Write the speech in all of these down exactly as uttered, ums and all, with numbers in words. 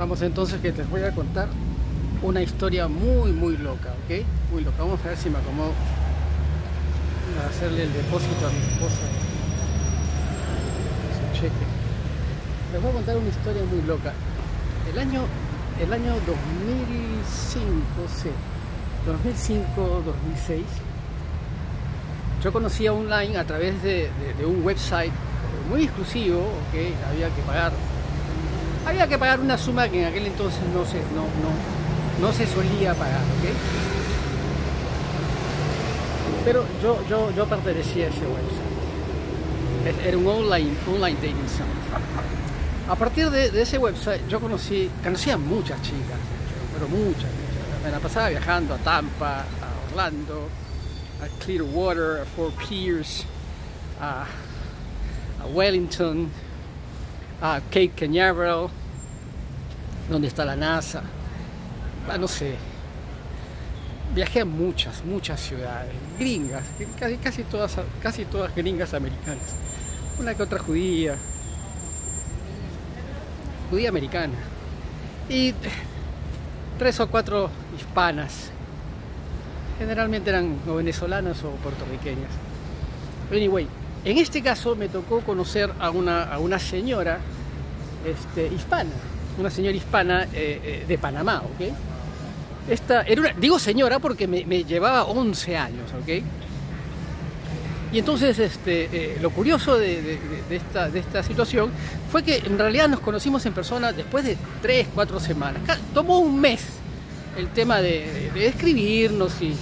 Vamos entonces, que les voy a contar una historia muy muy loca, ¿ok? Muy loca. Vamos a ver si me acomodo para hacerle el depósito a mi esposa, su cheque. Les voy a contar una historia muy loca. El año, el año dos mil cinco, dos mil seis, yo conocía online a través de, de, de un website muy exclusivo, ¿ok? Había que pagar, había que pagar una suma que en aquel entonces no se, no, no, no se solía pagar, ¿ok? Pero yo, yo, yo pertenecía a ese website. Era un online, online dating site. A partir de, de ese website yo conocí, conocí a muchas chicas, pero muchas, muchas. Me la pasaba viajando a Tampa, a Orlando, a Clearwater, a Fort Pierce, a, a Wellington, a Cape Canaveral, donde está la NASA. Ah, no sé, viajé a muchas, muchas ciudades gringas, casi, casi, todas, casi todas gringas americanas, una que otra judía, judía americana, y tres o cuatro hispanas, generalmente eran o venezolanas o puertorriqueñas. Anyway, en este caso me tocó conocer a una, a una señora este, hispana, una señora hispana eh, eh, de Panamá, ¿ok? Esta, era una, digo señora porque me, me llevaba once años, ¿ok? Y entonces este, eh, lo curioso de, de, de, esta, de esta situación fue que en realidad nos conocimos en persona después de tres, cuatro semanas. Tomó un mes el tema de, de, de escribirnos y...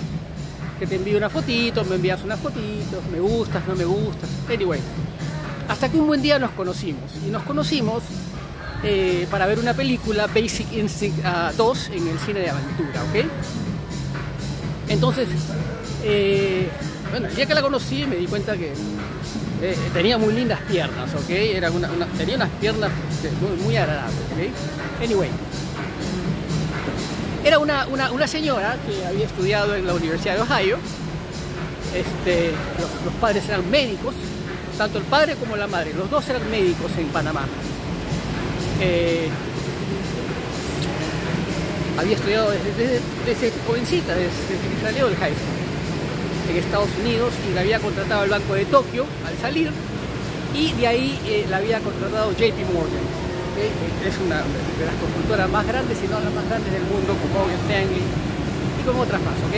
que te envío una fotito, me envías unas fotitos, me gustas, no me gustas, anyway. Hasta que un buen día nos conocimos, y nos conocimos eh, para ver una película, Basic Instinct uh, dos, en el cine de Aventura, ¿ok? Entonces, eh, bueno, el día que la conocí me di cuenta que eh, tenía muy lindas piernas, ¿ok? Era una, una, tenía unas piernas muy, muy agradables, ¿ok? Anyway. Era una, una, una señora que había estudiado en la Universidad de Ohio. Este, los, los padres eran médicos, tanto el padre como la madre, los dos eran médicos en Panamá. Eh, había estudiado desde, desde, desde jovencita, desde, desde que salió del high school en Estados Unidos, y la había contratado el Banco de Tokio al salir, y de ahí eh, la había contratado J P Morgan. Es una de las consultoras más grandes, si no las más grandes del mundo, como Morgan Stanley y como otras más, ¿ok?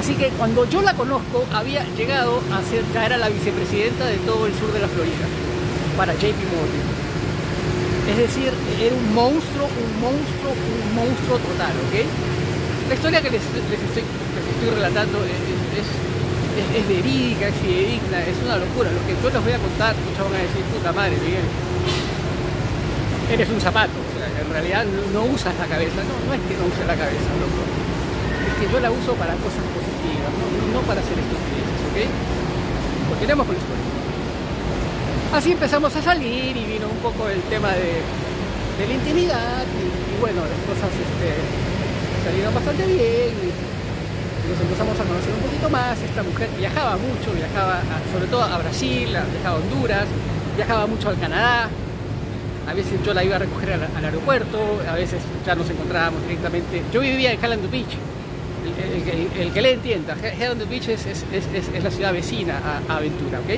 Así que cuando yo la conozco, había llegado a ser, ya era la vicepresidenta de todo el sur de la Florida, para J P Morgan. Es decir, era un monstruo, un monstruo, un monstruo total, ¿ok? La historia que les, les, estoy, les estoy relatando es... es Es, es verídica, es fidedigna, es una locura. Lo que yo les voy a contar, muchos van a decir, puta madre, Miguel, eres un zapato. O sea, en realidad no, no usas la cabeza. No, no es que no use la cabeza, loco. Es que yo la uso para cosas positivas, no, no, no para hacer estupideces, ¿ok? Continuemos con la historia. Así empezamos a salir y vino un poco el tema de, de la intimidad y, y bueno, las cosas este, salieron bastante bien. Y, nos empezamos a conocer un poquito más. Esta mujer viajaba mucho, viajaba a, sobre todo a Brasil, viajaba a Honduras, viajaba mucho al Canadá. A veces yo la iba a recoger al, al aeropuerto, a veces ya nos encontrábamos directamente. Yo vivía en Hallandale Beach, el, el, el, el que le entienda, Hallandale Beach es, es, es, es la ciudad vecina a, a Aventura, ¿ok?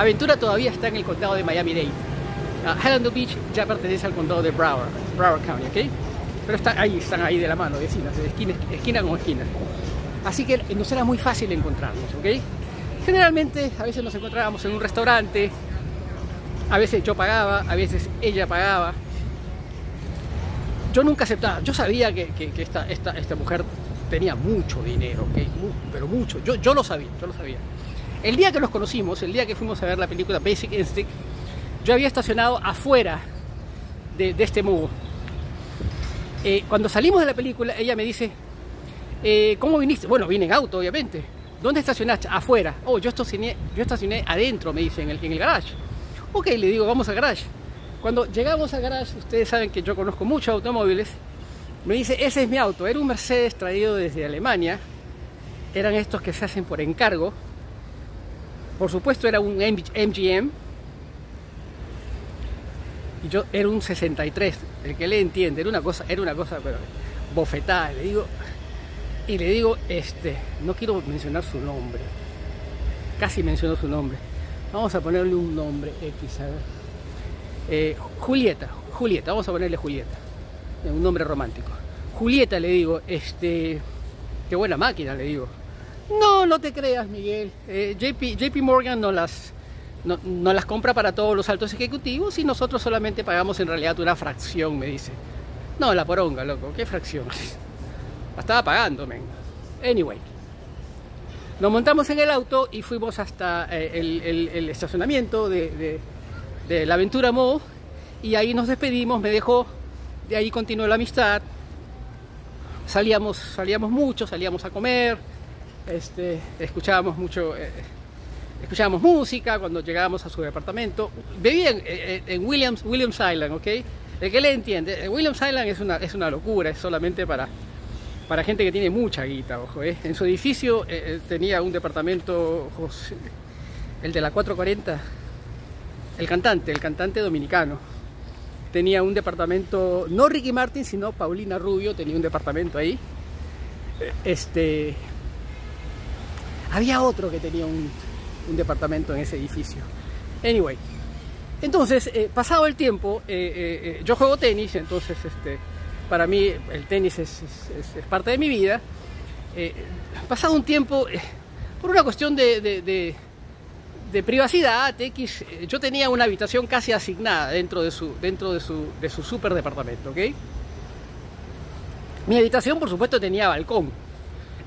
Aventura todavía está en el condado de Miami-Dade. Uh, Hallandale Beach ya pertenece al condado de Broward, Broward County, ¿ok? Pero está, ahí, están ahí de la mano, vecinas, de esquina, esquina con esquina. Así que nos era muy fácil encontrarnos, ¿ok? Generalmente, a veces nos encontrábamos en un restaurante, a veces yo pagaba, a veces ella pagaba. Yo nunca aceptaba, yo sabía que, que, que esta, esta, esta mujer tenía mucho dinero, ¿ok? Muy, pero mucho, yo, yo lo sabía, yo lo sabía. El día que nos conocimos, el día que fuimos a ver la película Basic Instinct, yo había estacionado afuera de, de este mall. Eh, cuando salimos de la película, ella me dice... Eh, ¿Cómo viniste? Bueno, vine en auto, obviamente. ¿Dónde estacionaste? Afuera. Oh, yo estacioné, yo estacioné adentro, me dice, en el, en el garage. Ok, le digo, vamos al garage. Cuando llegamos al garage, ustedes saben que yo conozco muchos automóviles. Me dice, ese es mi auto. Era un Mercedes traído desde Alemania. Eran estos que se hacen por encargo. Por supuesto, era un M G M. y yo era un sesenta y tres, el que le entiende, era una cosa, era una cosa, pero bofetada, le digo, y le digo, este, no quiero mencionar su nombre, casi mencionó su nombre, vamos a ponerle un nombre X, a ver, eh, Julieta, Julieta, vamos a ponerle Julieta, un nombre romántico. Julieta, le digo, este, qué buena máquina, le digo. No, no te creas, Miguel, eh, J P Morgan no las, no, no las compra para todos los altos ejecutivos y nosotros solamente pagamos en realidad una fracción, me dice. No, la poronga, loco, ¿qué fracción? La estaba pagando, men. Anyway, nos montamos en el auto y fuimos hasta eh, el, el, el estacionamiento de, de, de la Aventura Mall y ahí nos despedimos, me dejó, de ahí continuó la amistad. Salíamos, salíamos mucho, salíamos a comer, este, escuchábamos mucho, eh, escuchábamos música cuando llegábamos a su departamento. Bebía en, en Williams, Williams Island, ¿ok? El que le entiende, Williams Island es una, es una locura, es solamente para, para gente que tiene mucha guita, ojo, ¿eh? En su edificio eh, tenía un departamento, José, el de la cuatro cuarenta, el cantante, el cantante dominicano. Tenía un departamento, no Ricky Martin, sino Paulina Rubio, tenía un departamento ahí. Este, había otro que tenía un, un departamento en ese edificio. Anyway, entonces, eh, pasado el tiempo, eh, eh, yo juego tenis, entonces este, para mí el tenis es, es, es parte de mi vida. Eh, pasado un tiempo, eh, por una cuestión de... de, de de privacidad, X, yo tenía una habitación casi asignada dentro de su, dentro de su, de su super departamento, ¿ok? Mi habitación, por supuesto, tenía balcón.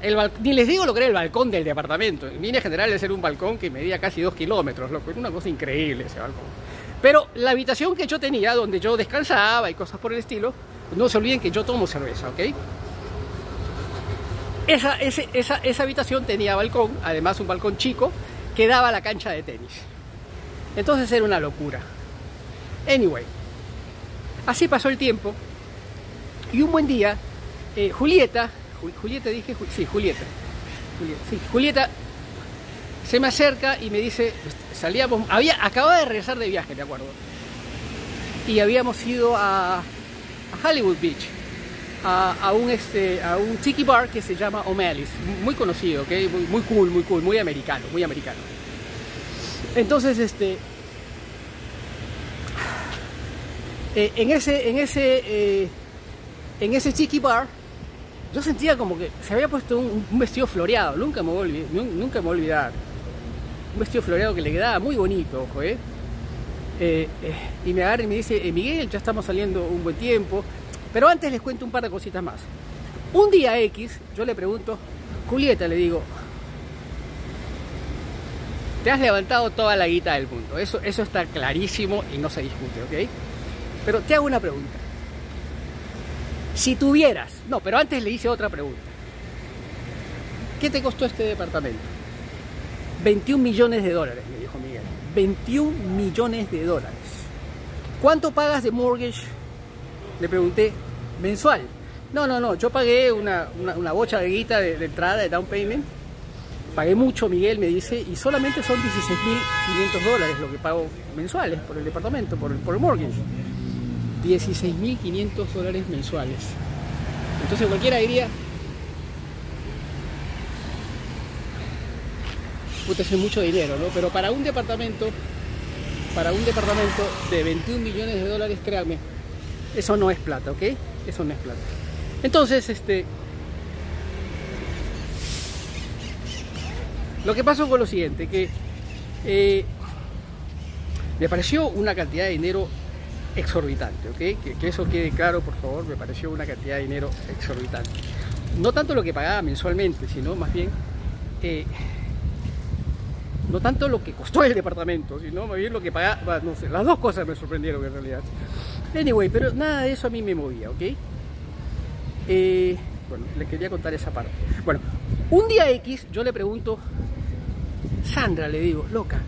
El bal... Ni les digo lo que era el balcón del departamento. En línea general, era un balcón que medía casi dos kilómetros, loco. Era una cosa increíble ese balcón. Pero la habitación que yo tenía, donde yo descansaba y cosas por el estilo, no se olviden que yo tomo cerveza, ¿ok? Esa, ese, esa, esa habitación tenía balcón, además un balcón chico, quedaba la cancha de tenis. Entonces era una locura. Anyway, así pasó el tiempo y un buen día eh, Julieta, Ju Julieta dije, Ju sí, Julieta, Julieta, sí, Julieta se me acerca y me dice, salíamos, había, acababa de regresar de viaje, de acuerdo, y habíamos ido a, a Hollywood Beach, a, a un este a un tiki bar que se llama O'Malley's, muy conocido, ¿okay? Muy, muy cool, muy cool, muy americano, muy americano. Entonces este eh, en ese en ese eh, en ese tiki bar yo sentía como que se había puesto un, un vestido floreado, nunca me voy a, nunca me voy a olvidar, un vestido floreado que le quedaba muy bonito, ojo, ¿eh? Eh, eh, y me agarra y me dice, eh, Miguel, ya estamos saliendo un buen tiempo. Pero antes les cuento un par de cositas más. Un día X, yo le pregunto, Julieta, le digo, te has levantado toda la guita del mundo. Eso, eso está clarísimo y no se discute, ¿ok? Pero te hago una pregunta. Si tuvieras... No, pero antes le hice otra pregunta. ¿Qué te costó este departamento? veintiún millones de dólares, me dijo Miguel. veintiún millones de dólares. ¿Cuánto pagas de mortgage? Le pregunté, ¿mensual? No, no, no, yo pagué una, una, una bocha de guita de, de entrada, de down payment. Pagué mucho, Miguel, me dice, y solamente son dieciséis mil quinientos dólares lo que pago mensuales por el departamento, por el, por el mortgage. dieciséis mil quinientos dólares mensuales. Entonces cualquiera diría, puta, es mucho dinero, ¿no? Pero para un departamento, para un departamento de veintiún millones de dólares, créanme, eso no es plata, ¿ok? Eso no es plata. Entonces, este... lo que pasó fue lo siguiente, que... Eh, me pareció una cantidad de dinero exorbitante, ¿ok? Que, que eso quede claro, por favor, me pareció una cantidad de dinero exorbitante. No tanto lo que pagaba mensualmente, sino más bien... Eh, no tanto lo que costó el departamento, sino más bien lo que pagaba... No sé, las dos cosas me sorprendieron en realidad. Anyway, pero nada de eso a mí me movía, ¿ok? Eh, bueno, les quería contar esa parte. Bueno, un día X yo le pregunto, Sandra, le digo, loca,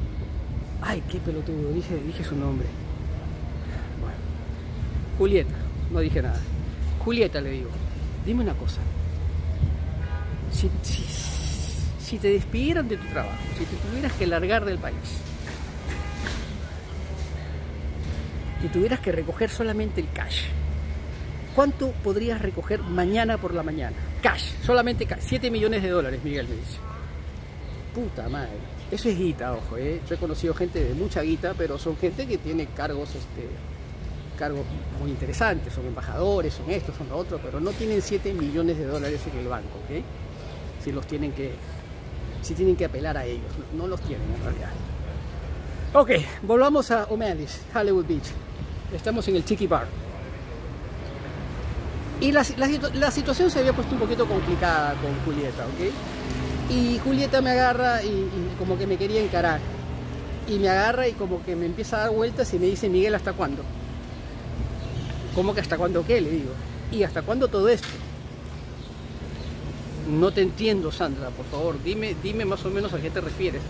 ay, qué pelotudo, dije, dije su nombre. Bueno, Julieta, no dije nada. Julieta, le digo, dime una cosa. Si, si, si te despidieran de tu trabajo, si te tuvieras que largar del país, y tuvieras que recoger solamente el cash, ¿cuánto podrías recoger mañana por la mañana? Cash, solamente cash. siete millones de dólares, Miguel me dice. Puta madre. Eso es guita, ojo, ¿eh? Yo he conocido gente de mucha guita, pero son gente que tiene cargos, este, cargos muy interesantes. Son embajadores, son estos, son lo otro, pero no tienen siete millones de dólares en el banco, ¿ok? Si los tienen que... si tienen que apelar a ellos. No, no los tienen, en realidad. Ok, volvamos a O'Malley's, Hollywood Beach. Estamos en el Chiqui Bar. Y la, la, la situación se había puesto un poquito complicada con Julieta, ¿ok? Y Julieta me agarra y, y como que me quería encarar. Y me agarra y como que me empieza a dar vueltas y me dice, Miguel, ¿hasta cuándo? ¿Cómo que hasta cuándo qué? Le digo. ¿Y hasta cuándo todo esto? No te entiendo, Sandra, por favor. Dime, dime más o menos a qué te refieres.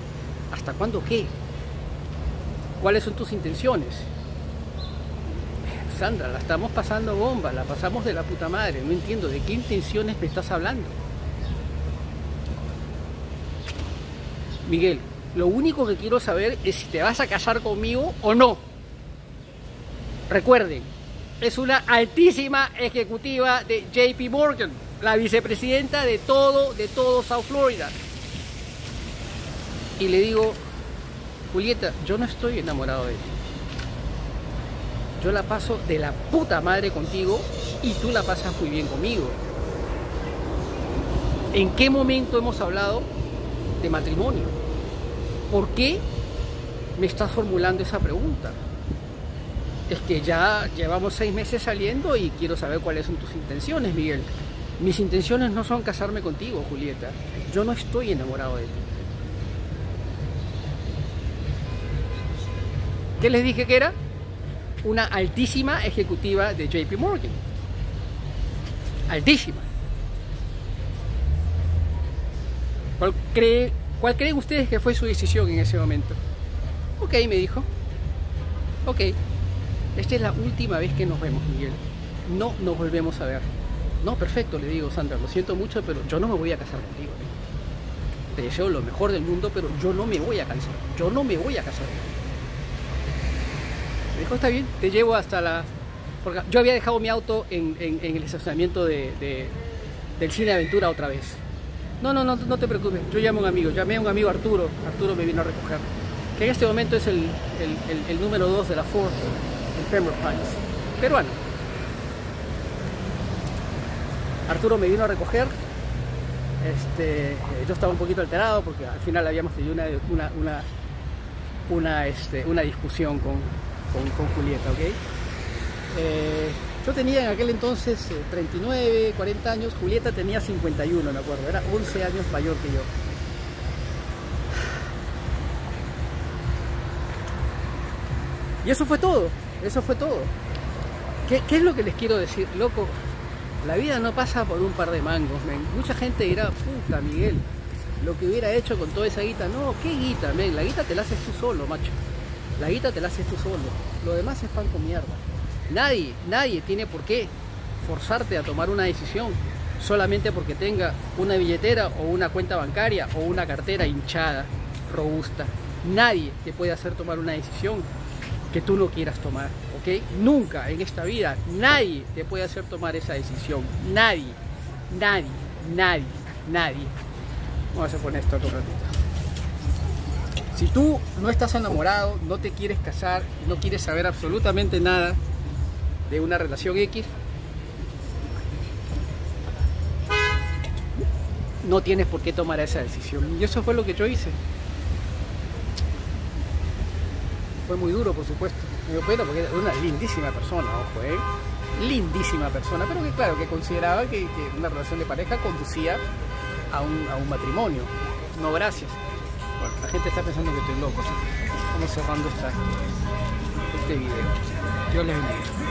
¿Hasta cuándo qué? ¿Cuáles son tus intenciones? Sandra, la estamos pasando bomba, la pasamos de la puta madre. No entiendo, ¿de qué intenciones me estás hablando? Miguel, lo único que quiero saber es si te vas a casar conmigo o no. Recuerden, es una altísima ejecutiva de J P Morgan, la vicepresidenta de todo, de todo South Florida. Y le digo... Julieta, yo no estoy enamorado de ti. Yo la paso de la puta madre contigo y tú la pasas muy bien conmigo. ¿En qué momento hemos hablado de matrimonio? ¿Por qué me estás formulando esa pregunta? Es que ya llevamos seis meses saliendo y quiero saber cuáles son tus intenciones, Miguel. Mis intenciones no son casarme contigo, Julieta. Yo no estoy enamorado de ti. ¿Qué les dije que era? Una altísima ejecutiva de J P Morgan. Altísima. ¿Cuál, cree, ¿Cuál creen ustedes que fue su decisión en ese momento? Ok, me dijo. Ok. Esta es la última vez que nos vemos, Miguel. No nos volvemos a ver. No, perfecto, le digo, Sandra, lo siento mucho, pero yo no me voy a casar contigo. Te deseo lo mejor del mundo, pero yo no me voy a casar. Yo no me voy a casar contigo. Dijo, está bien, te llevo hasta la... Porque yo había dejado mi auto en, en, en el estacionamiento de, de, del cine Aventura otra vez. No, no, no, no te preocupes, yo llamo a un amigo, llamé a un amigo Arturo, Arturo me vino a recoger, que en este momento es el, el, el, el número dos de la Ford, el Pembroke Pines, peruano. Arturo me vino a recoger, este, yo estaba un poquito alterado porque al final habíamos tenido una, una, una, una, este, una discusión con... Con, con Julieta, ¿ok? Eh, yo tenía en aquel entonces eh, treinta y nueve, cuarenta años, Julieta tenía cincuenta y uno, me acuerdo, era once años mayor que yo. Y eso fue todo, eso fue todo. ¿Qué, qué es lo que les quiero decir, loco? La vida no pasa por un par de mangos, men. Mucha gente dirá, puta, Miguel, lo que hubiera hecho con toda esa guita. No, ¿qué guita, men? La guita te la haces tú solo, macho. La guita te la haces tú solo, lo demás es pan con mierda. Nadie, nadie tiene por qué forzarte a tomar una decisión solamente porque tenga una billetera o una cuenta bancaria o una cartera hinchada, robusta. Nadie te puede hacer tomar una decisión que tú no quieras tomar, ¿ok? Nunca en esta vida nadie te puede hacer tomar esa decisión. Nadie, nadie, nadie, nadie. Vamos a poner esto otro ratito. Si tú no estás enamorado, no te quieres casar, no quieres saber absolutamente nada de una relación X, no tienes por qué tomar esa decisión. Y eso fue lo que yo hice. Fue muy duro, por supuesto. Me dio cuenta porque era una lindísima persona, ojo, ¿eh? Lindísima persona, pero que claro, que consideraba que, que una relación de pareja conducía a un, a un matrimonio. No, gracias. La gente está pensando que estoy loco. Estamos cerrando esta, este video. Dios les bendiga.